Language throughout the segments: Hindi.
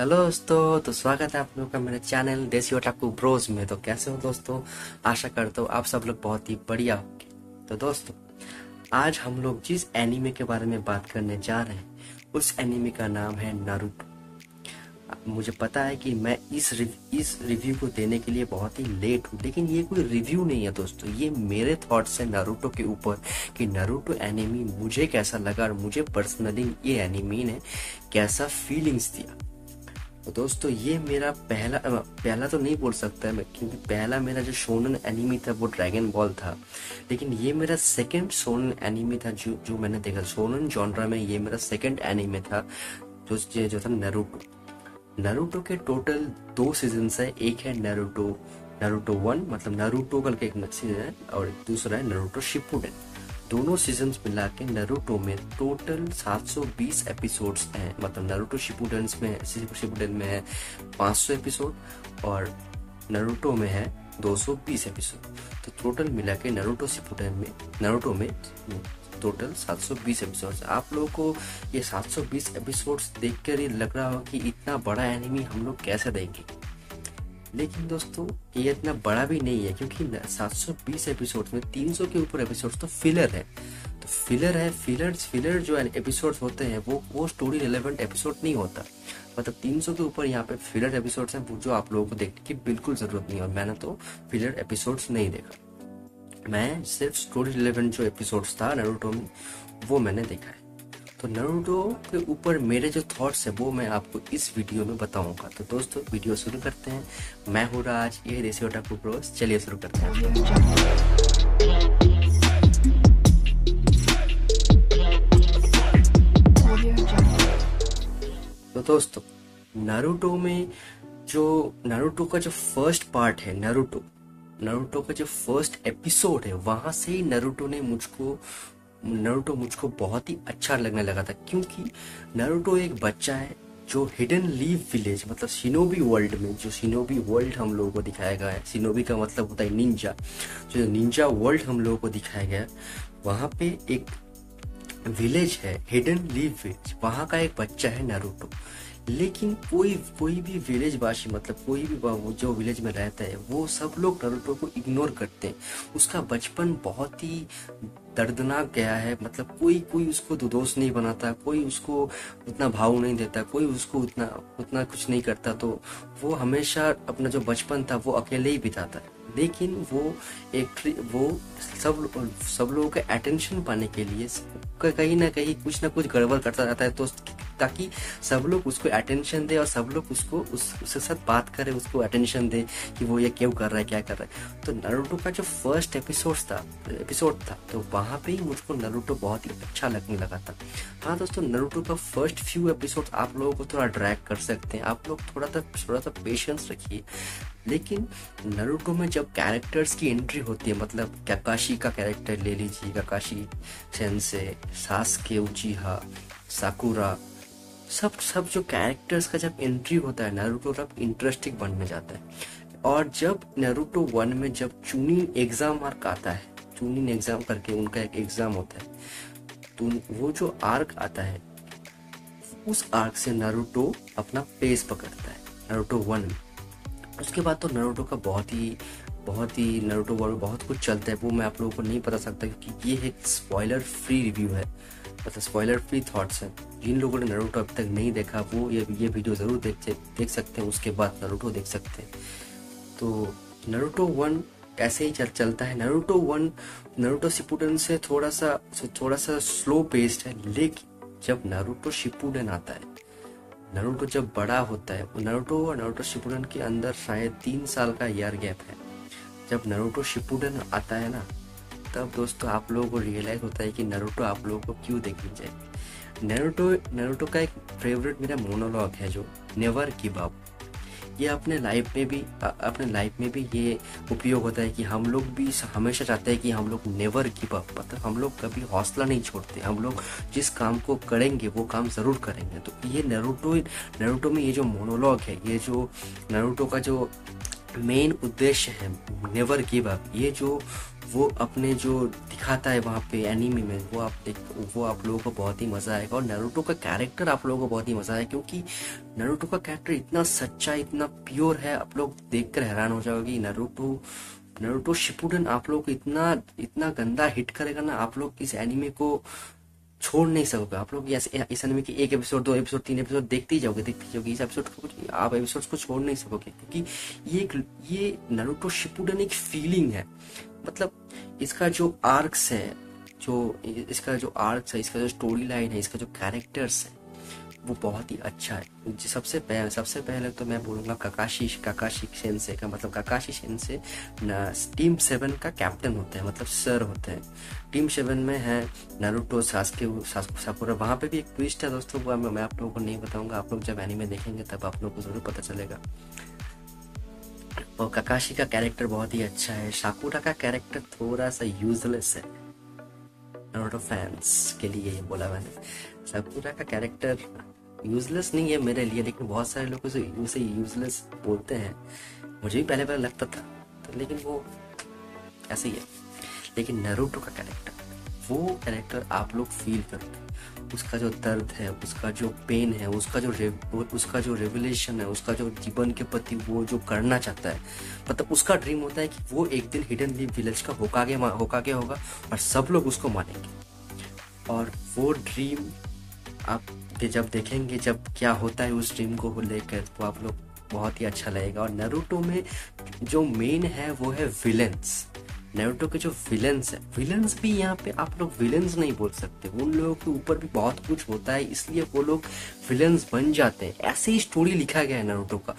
हेलो दोस्तों, तो स्वागत है आप लोगों का मेरे चैनल देसी ओटाकू ब्रोस में। तो कैसे हो दोस्तों, आशा करता हूँ आप सब लोग बहुत ही बढ़िया होंगे। तो दोस्तों, आज हम लोग जिस एनीमे के बारे में बात करने जा रहे हैं उस एनीमे का नाम है नारुतो। मुझे पता है कि मैं इस रिव्यू को देने के लिए बहुत ही लेट हूँ, लेकिन ये कोई रिव्यू नहीं है दोस्तों, ये मेरे थॉट्स हैं नारुतो के ऊपर कि नारुतो एनीमी मुझे कैसा लगा और मुझे पर्सनली ये एनीमी ने कैसा फीलिंग्स दिया। तो दोस्तों, ये मेरा पहला तो नहीं बोल सकता मैं, क्योंकि पहला मेरा जो शोनन एनीमी था वो ड्रैगन बॉल था, लेकिन ये मेरा सेकंड शोनन एनीमी था जो मैंने देखा। शोनन जॉनरा में ये मेरा सेकंड एनीमी था जो था नारुतो। नारुतो के टोटल 2 सीजन्स है। एक है नारुतो 1 मतलब नारुतो करके एक सीजन है, और दूसरा है नारुतो शिपुडेन। दोनों सीजन्स मिला के नारुतो में टोटल 720 एपिसोड्स हैं। मतलब नारुतो शिपुडेन में है 500 एपिसोड और नारुतो में है 220 एपिसोड। तो टोटल मिला के नारुतो में टोटल 720 एपिसोड्स। आप लोगों को ये 720 एपिसोड्स देखकर ही लग रहा हो कि इतना बड़ा एनीमी हम लोग कैसे देंगे, लेकिन दोस्तों ये इतना बड़ा भी नहीं है, क्योंकि 720 एपिसोड्स में 300 के ऊपर एपिसोड्स तो फिलर है। तो फिलर जो एपिसोड्स होते हैं वो स्टोरी रिलेवेंट एपिसोड नहीं होता। मतलब 300 के ऊपर यहाँ पे फिलर एपिसोड्स हैं जो आप लोगों को देखने की बिल्कुल ज़रूरत नहीं है, और मैंने तो फिलर एपिसोड्स नहीं देखा। मैं सिर्फ स्टोरी रिलेवेंट जो एपिसोड्स था नारुतो में वो मैंने देखा है। तो नारुतो के ऊपर मेरे जो थॉट्स हैं वो मैं आपको इस वीडियो में बताऊंगा। तो दोस्तों, वीडियो शुरू करते हैं। मैं हूँ राज, ये देसी ओटाकू ब्रोस। चलिए शुरू करते हैं। तो दोस्तों, नारुतो में जो नारुतो का जो फर्स्ट पार्ट है, नारुतो का जो फर्स्ट एपिसोड है, वहां से ही नारुतो मुझको बहुत ही अच्छा लगने लगा था, क्योंकि नारुतो एक बच्चा है जो हिडन लीफ विलेज मतलब शिनोबी वर्ल्ड में, जो शिनोबी वर्ल्ड हम लोगों को दिखाया गया है, शिनोबी का मतलब होता है निंजा, जो निंजा वर्ल्ड हम लोगों को दिखाया गया है, वहाँ पे एक विलेज है हिडन लीफ विलेज, वहाँ का एक बच्चा है नारुतो। लेकिन कोई भी विलेज वासी मतलब कोई भी जो विलेज में रहता है वो सब लोग नारुतो को इग्नोर करते हैं। उसका बचपन बहुत ही दर्दनाक गया है। मतलब कोई उसको दोस्त नहीं बनाता, कोई उसको उतना भाव नहीं देता, कोई उसको उतना कुछ नहीं करता। तो वो हमेशा अपना जो बचपन था वो अकेले ही बिताता है। लेकिन वो सब लोगों के अटेंशन पाने के लिए कहीं ना कहीं कुछ गड़बड़ करता रहता है, तो ताकि सब लोग उसको अटेंशन दे और सब लोग उसको उसके साथ बात करें, उसको अटेंशन दे कि वो ये क्यों कर रहा है, क्या कर रहा है। तो नारुतो का जो फर्स्ट एपिसोड था तो वहाँ पे ही मुझको नारुतो बहुत ही अच्छा लगने लगा था। हाँ दोस्तों, नारुतो का फर्स्ट फ्यू एपिसोड आप लोगों को थोड़ा ड्रैग कर सकते हैं, आप लोग थोड़ा सा पेशेंस रखिए। लेकिन नारुतो में जब कैरेक्टर्स की एंट्री होती है, मतलब काकाशी का कैरेक्टर ले लीजिए, काकाशी सेंसे, सासुके उचीहा, साकुरा, सब जो कैरेक्टर्स का जब एंट्री होता है नारुतो तब इंटरेस्टिंग बनने जाता है। और जब नारुतो 1 में जब चुनिन एग्जाम आर्क आता है, चुनिन एग्जाम करके उनका एक एग्जाम होता है, तो वो जो आर्क आता है उस आर्क से नारुतो अपना पेस पकड़ता है नारुतो 1 में। उसके बाद तो नारुतो का बहुत ही नारुतो वर्ल्ड में बहुत कुछ चलता है, वो मैं आप लोगों को नहीं बता सकता, क्योंकि ये एक स्पॉइलर फ्री रिव्यू है, मतलब स्पॉइलर फ्री थॉट्स हैं। जिन लोगों ने नारुतो अब तक नहीं देखा वो ये वीडियो ज़रूर देख सकते हैं, उसके बाद नारुतो देख सकते हैं। तो नारुतो 1 ऐसे ही चलता है। नारुतो 1 नारुतो शिपुडेन से थोड़ा सा स्लो पेस्ड है, लेकिन जब नारुतो शिपुडेन आता है, नारुतो जब बड़ा होता है, नारुतो और नारुतो शिपुडेन के अंदर शायद 3 साल का ईयर गैप है। जब नारुतो शिपुडेन आता है ना, तब दोस्तों आप लोगों को रियलाइज होता है कि नारुतो आप लोगों को क्यों देखनी चाहिए। नारुतो का एक फेवरेट मेरा मोनोलॉग है जो नेवर गिव अप। ये अपने लाइफ में भी ये उपयोग होता है कि हम लोग भी हमेशा चाहते हैं कि हम लोग नेवर गिव अप, मतलब हम लोग कभी हौसला नहीं छोड़ते, हम लोग जिस काम को करेंगे वो काम ज़रूर करेंगे। तो ये नारुतो में ये जो मोनोलॉग है, ये जो नारुतो का जो मेन उद्देश्य है नेवर गिव अप, ये जो वो अपने जो दिखाता है वहाँ पे एनीमे में, वो आप लोगों को बहुत ही मज़ा आएगा। और नारुतो का कैरेक्टर आप लोगों को बहुत ही मज़ा आएगा, क्योंकि नारुतो का कैरेक्टर इतना सच्चा, इतना प्योर है, आप लोग देखकर हैरान हो जाओगे कि नारुतो शिपुडन आप लोग इतना गंदा हिट करेगा ना, आप लोग इस एनीमे को छोड़ नहीं सकोगे। आप लोग इस एनीमे के 1 एपिसोड 2 एपिसोड 3 एपिसोड देखते ही जाओगे। इस एपिसोड को आप एपिसोड्स को छोड़ नहीं सकोगे, क्योंकि ये नारुतो शिपुडन एक फीलिंग है। मतलब इसका जो आर्क्स है, इसका जो स्टोरी लाइन है, इसका जो कैरेक्टर्स है, वो बहुत ही अच्छा है। सबसे पहले तो मैं बोलूँगा काकाशी सेंसेई का, मतलब काकाशी सेंसेई टीम 7 का कैप्टन होते हैं, मतलब सर होते हैं। टीम 7 में है नारुतो, सासुके, साकुरा। वहाँ पे भी एक ट्विस्ट है दोस्तों, वो मैं आप लोगों को नहीं बताऊँगा, आप लोग जब एनीमे देखेंगे तब आप लोगों को जरूर पता चलेगा। और काकाशी का कैरेक्टर बहुत ही अच्छा है। साकुरा का कैरेक्टर थोड़ा सा यूजलेस है, नारुतो फैंस के लिए ये बोला मैंने। साकुरा का कैरेक्टर यूजलेस नहीं है मेरे लिए, लेकिन बहुत सारे लोग उसे यूजलेस बोलते हैं। मुझे भी पहले लगता था तो, लेकिन वो ऐसे ही है। लेकिन नारुतो का कैरेक्टर, वो कैरेक्टर आप लोग फील करते हैं, उसका जो दर्द है, उसका जो पेन है, उसका जो रेवलेशन है, उसका जो जीवन के प्रति वो जो करना चाहता है। मतलब उसका ड्रीम होता है कि वो एक दिन हिडन लीफ विलेज का होकागे होगा और सब लोग उसको मानेंगे। और वो ड्रीम आप जब देखेंगे, जब क्या होता है उस ड्रीम को लेकर, तो आप लोग बहुत ही अच्छा लगेगा। और नारुतो में जो मेन है वो है विलेंस। नारुतो के जो विलन्स भी, यहाँ पे आप लोग विलन्स नहीं बोल सकते, उन लोगों के ऊपर भी बहुत कुछ होता है, इसलिए वो लोग विलन्स बन जाते हैं। ऐसे ही स्टोरी लिखा गया है नारुतो का।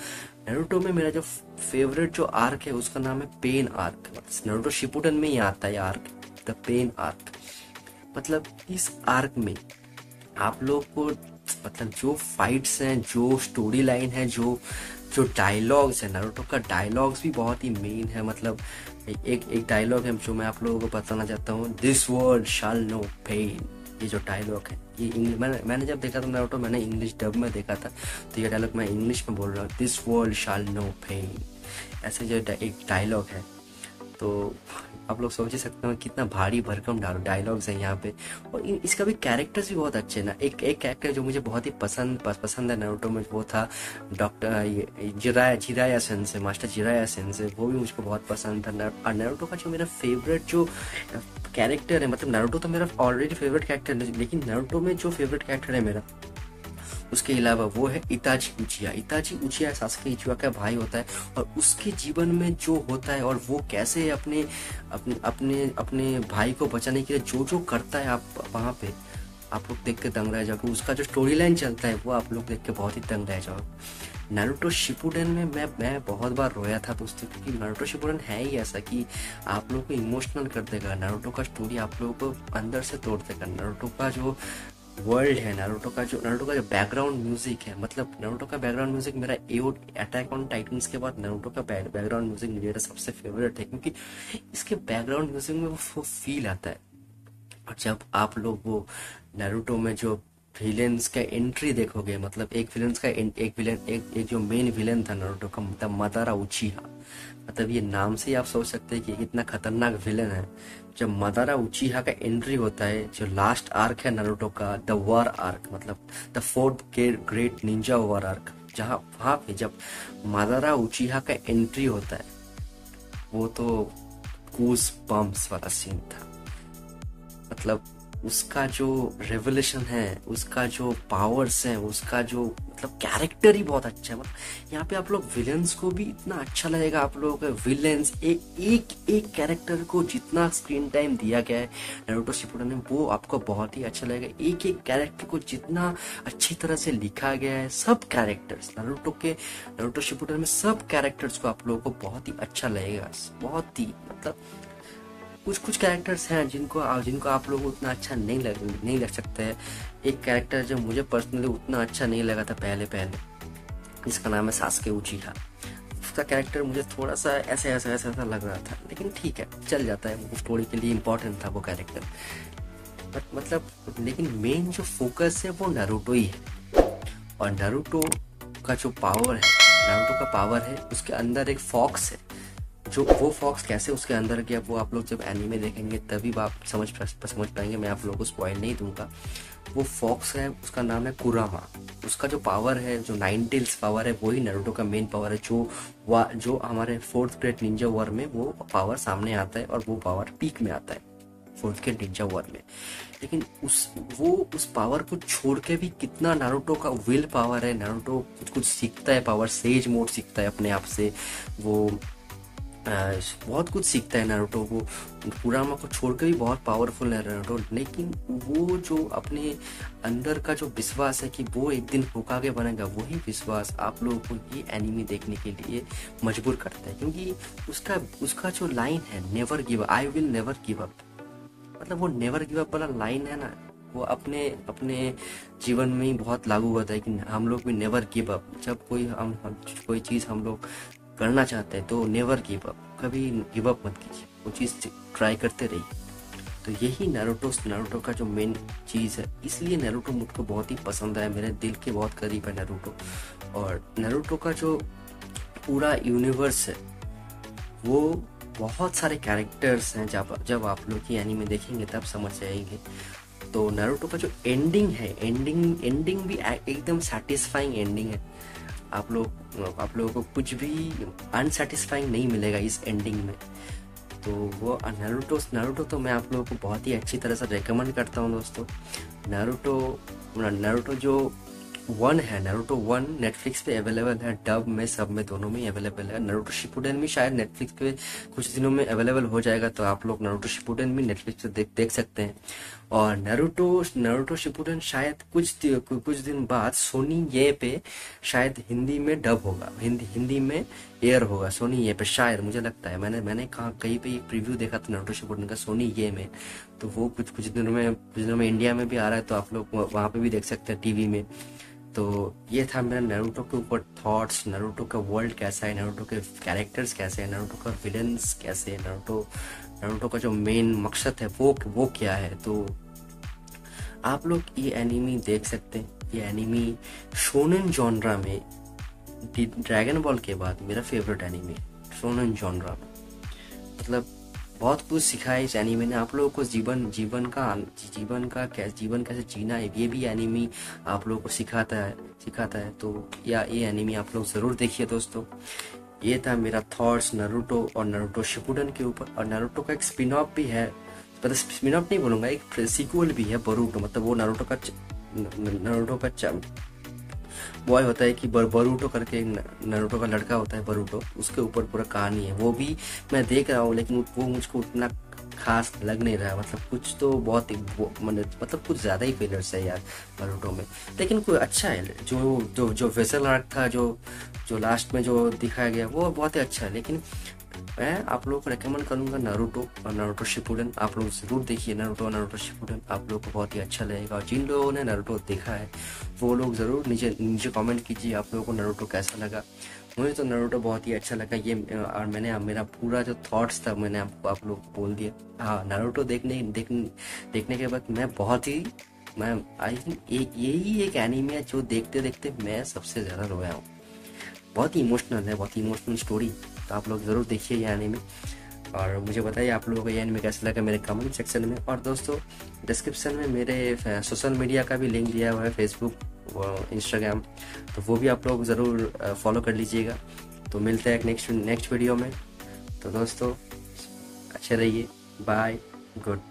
नारुतो में मेरा जो फेवरेट जो आर्क है उसका नाम है पेन आर्क। नारुतो शिपुडन में ही आता है आर्क, द पेन आर्क। मतलब इस आर्क में आप लोग को, मतलब जो फाइट्स हैं, जो स्टोरी लाइन है, जो डायलॉग्स है, नारुतो का डायलॉग्स भी बहुत ही मेन है। मतलब एक डायलॉग है जो मैं आप लोगों को बताना चाहता हूँ, this world shall no pain. ये जो डायलॉग है, ये इंग्लिश, मैंने जब देखा था नारुतो, मैंने इंग्लिश डब में देखा था, तो ये डायलॉग मैं इंग्लिश में बोल रहा हूँ, this world shall no pain. ऐसे जो एक डायलॉग है, तो आप लोग सोच ही सकते हैं कितना भारी भरकम डायलॉग्स हैं यहाँ पे। और इसका भी कैरेक्टर्स भी बहुत अच्छे हैं ना। एक कैरेक्टर जो मुझे बहुत ही पसंद है नारुतो में, वो था doctor Jiraiya sensei, master Jiraiya sensei. वो भी मुझको बहुत पसंद था। और नारुतो का जो मेरा फेवरेट जो कैरेक्टर है, मतलब नारुतो तो मेरा ऑलरेडी फेवरेट कैरेक्टर है, लेकिन नारुतो में जो फेवरेट कैरेक्टर है मेरा, उसके अलावा वो है इताची उचिहा। इताची उचिहा सासुके उचिहा का भाई होता है, और उसके जीवन में जो होता है और वो कैसे अपने भाई को बचाने के लिए जो करता है, आप वहाँ पे आप लोग देख के दंग रह जाओगे। उसका जो स्टोरी लाइन चलता है वो आप लोग देख के बहुत ही दंग रह जाओगे। नारुतो शिपुडन में मैं बहुत बार रोया था दोस्तों, क्योंकि नारुतो शिपुडन है ही ऐसा कि आप लोग को इमोशनल कर देगा। नारुतो का स्टोरी आप लोग को अंदर से तोड़ देगा। नारुतो का जो वर्ल्ड है, नारुतो का जो बैकग्राउंड म्यूजिक है, मतलब नारुतो का बैकग्राउंड म्यूजिक मेरा अटैक ऑन टाइटंस के बाद नारुतो का बैकग्राउंड म्यूजिक मेरा सबसे फेवरेट है, क्योंकि इसके बैकग्राउंड म्यूजिक में वो फील आता है। और जब आप लोग वो नारुतो में जो विलेंस का एंट्री देखोगे, मतलब एक जो मेन विलेन था नारुतो का, मतलब मदारा उचिहा। मतलब ये नाम से ही आप सोच सकते हैं कि कितना खतरनाक विलेन है। जब मदारा उचिहा का एंट्री होता है, जो लास्ट आर्क है नारुतो का, द वॉर आर्क, मतलब the 4th great ninja war arc, वहाँ पे जब मदारा उचिहा का एंट्री होता है, वो तो गूस बम्प्स वाला सीन था। मतलब उसका जो रेवलेशन है, उसका जो पावर्स है, उसका जो मतलब कैरेक्टर ही बहुत अच्छा है। मतलब यहाँ पे आप लोग विलेंस को भी इतना अच्छा लगेगा। आप लोगों का विलेंस एक कैरेक्टर को जितना स्क्रीन टाइम दिया गया है नारुतो शिपुडन में, वो आपको बहुत ही अच्छा लगेगा। एक कैरेक्टर को जितना अच्छी तरह से लिखा गया है, सब कैरेक्टर्स नारुतो शिपुडन में सब कैरेक्टर्स को आप लोगों को बहुत ही अच्छा लगेगा। बहुत ही, मतलब कुछ कैरेक्टर्स हैं जिनको आप लोग उतना अच्छा नहीं लग सकते हैं। एक कैरेक्टर जो मुझे पर्सनली उतना अच्छा नहीं लगा था पहले, जिसका नाम है सासुके उचिहा। उसका कैरेक्टर मुझे थोड़ा सा ऐसा लग रहा था, लेकिन ठीक है, चल जाता है, स्टोरी के लिए इम्पोर्टेंट था वो कैरेक्टर। मतलब लेकिन मेन जो फोकस है वो नारुतो ही है। और नारुतो का पावर है, उसके अंदर एक फॉक्स है, जो वो फॉक्स कैसे उसके अंदर गया वो आप लोग जब एनीमे देखेंगे तभी आप समझ पाएंगे। मैं आप लोगों को स्पॉइल नहीं दूंगा। वो फॉक्स है, उसका नाम है कुरामा। उसका जो पावर है, जो नाइन टेल्स पावर है, वही नारुतो का मेन पावर है। जो हमारे फोर्थ ग्रेड निंजा वॉर में वो पावर सामने आता है और वो पावर पीक में आता है फोर्थ ग्रेड निंजा वॉर में। लेकिन उस पावर को छोड़ के भी कितना नारुतो का विल पावर है। नारुतो कुछ सीखता है, पावर सेज मोड सीखता है अपने आप से, वो बहुत कुछ सीखता है नारुतो। वो कुरामा को छोड़कर भी बहुत पावरफुल है नारुतो। लेकिन वो जो अपने अंदर का जो विश्वास है कि वो एक दिन होकागे बनेगा, वही विश्वास आप लोगों को ये एनीमे देखने के लिए मजबूर करता है। क्योंकि उसका जो लाइन है, never give up, I will never give up, मतलब वो नेवर गिव अप वाला लाइन है ना, वो अपने जीवन में ही बहुत लागू होता है कि हम लोग भी नेवर गिव अप। जब कोई चीज़ हम लोग करना चाहते हैं तो नेवर गिव अप, कभी गिव अप मत कीजिए, वो चीज़ ट्राई करते रहिए। तो यही नारुतो का जो मेन चीज़ है। इसलिए नारुतो मुझको बहुत ही पसंद आया, मेरे दिल के बहुत करीब है नारुतो। और नारुतो का जो पूरा यूनिवर्स है, वो बहुत सारे कैरेक्टर्स हैं। जब आप लोग ये एनीमे देखेंगे तब समझ जाएंगे। तो नारुतो का जो एंडिंग है, एंडिंग भी एकदम सेटिस्फाइंग एंडिंग है। आप लोगों को कुछ भी अनसेटिस्फाइंग नहीं मिलेगा इस एंडिंग में। तो वो नारुतो तो मैं आप लोगों को बहुत ही अच्छी तरह से रेकमेंड करता हूँ दोस्तों। नारुतो जो वन है, नारुतो वन नेटफ्लिक्स पे अवेलेबल है, डब में, सब में, दोनों में अवेलेबल है। नारुतो शिपुडेन भी शायद नेटफ्लिक्स पे कुछ दिनों में अवेलेबल हो जाएगा, तो आप लोग नारुतो शिपुडेन भी नेटफ्लिक्स पे देख सकते हैं। और नारुतो शिपुडेन शायद कुछ दिन बाद सोनी ये पे शायद हिंदी में डब होगा, हिंदी में एयर होगा सोनी ये पे शायद, मुझे लगता है। मैंने कहीं पे प्रीव्यू देखा था नारुतो शिपुडेन का सोनी ये में, तो वो कुछ दिनों में इंडिया में भी आ रहा है, तो आप लोग वहाँ पे भी देख सकते हैं टीवी में। तो ये था मेरा नारुतो के ऊपर थॉट्स। नारुतो का वर्ल्ड कैसा है, नारुतो के कैरेक्टर्स कैसे हैं, नारुतो का विलन्स कैसे हैं, नारुतो का जो मेन मकसद है वो क्या है। तो आप लोग ये एनीमी देख सकते हैं। ये एनीमी शोनन जॉनरा में, ड्रैगन बॉल के बाद मेरा फेवरेट एनीमी है शोनन जॉनरा में। मतलब बहुत कुछ सिखाया इस एनीमे ने आप लोगों को। जीवन कैसे जीना है, ये भी एनीमी आप लोगों को सिखाता है। तो ये एनीमी आप लोग ज़रूर देखिए दोस्तों। ये था मेरा थॉट्स नारुतो और नारुतो शिपुडेन के ऊपर। और नारुतो का एक स्पिन ऑफ भी है, मतलब स्पिन ऑफ नहीं बोलूँगा, एक सीक्वल भी है बोरुटो। मतलब वो नारुतो का बॉय होता है कि बोरुटो करके, नारुतो का लड़का होता है बोरुटो, उसके ऊपर पूरा कहानी है। वो भी मैं देख रहा हूँ, लेकिन वो मुझको उतना खास लग नहीं रहा। मतलब कुछ तो बहुत मतलब कुछ ज़्यादा ही फेलर्स है यार बोरुटो में। लेकिन कोई अच्छा है, जो वेसल आर्क था, जो लास्ट में जो दिखाया गया, वो बहुत ही अच्छा है। लेकिन मैं आप लोगों को रेकमेंड करूंगा नारुतो और नारुतो शिपुडेन। आप लोग ज़रूर देखिए नारुतो और नारुतो शिपुडेन, आप लोगों को बहुत ही अच्छा लगेगा। और जिन लोगों ने नारुतो देखा है वो लोग ज़रूर नीचे कमेंट कीजिए आप लोगों को नारुतो कैसा लगा। मुझे तो नारुतो बहुत ही अच्छा लगा। ये और मेरा पूरा जो थॉट्स था मैंने आपको आप लोग बोल दिया। हाँ, नारुतो देखने के बाद मैं आई थिंक यही एक एनीमे है जो देखते देखते मैं सबसे ज़्यादा रोया हूँ। बहुत ही इमोशनल है, बहुत ही इमोशनल स्टोरी। तो आप लोग ज़रूर देखिए ये एनीमे और मुझे बताइए आप लोगों को ये एनीमे कैसा लगा मेरे कमेंट सेक्शन में। और दोस्तों, डिस्क्रिप्शन में मेरे सोशल मीडिया का भी लिंक दिया हुआ है, फेसबुक, इंस्टाग्राम, तो वो भी आप लोग ज़रूर फॉलो कर लीजिएगा। तो मिलते हैं नेक्स्ट वीडियो में। तो दोस्तों अच्छे रहिए, बाय, गुड।